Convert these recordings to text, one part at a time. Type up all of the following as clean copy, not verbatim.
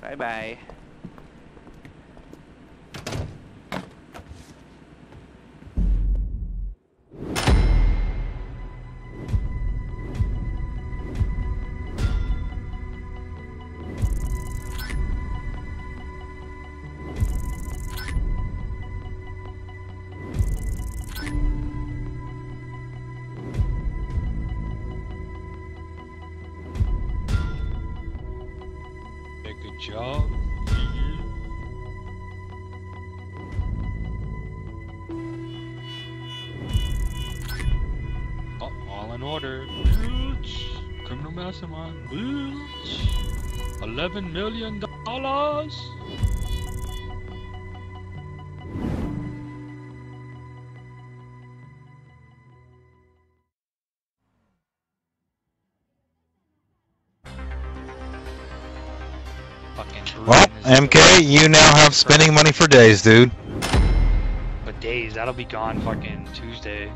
Bye bye. Job. Oh, all in order. Criminal Mastermind. $11 million. Well, MK, you now have spending money for days, dude. But days, that'll be gone fucking Tuesday.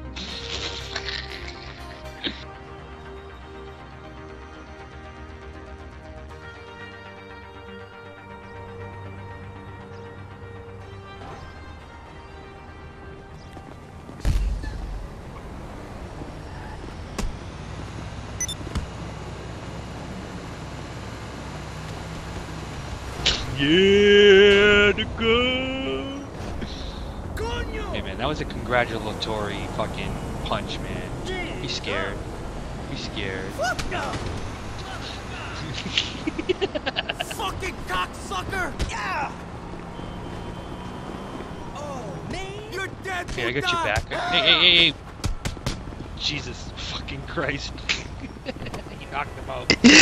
Yeah, the gun. Hey man, that was a congratulatory fucking punch, man. Be scared. Be scared. Fuck no! Fucking cocksucker! Yeah! Oh man, you're dead. Hey, I got you back. Hey! Jesus fucking Christ! He knocked him out.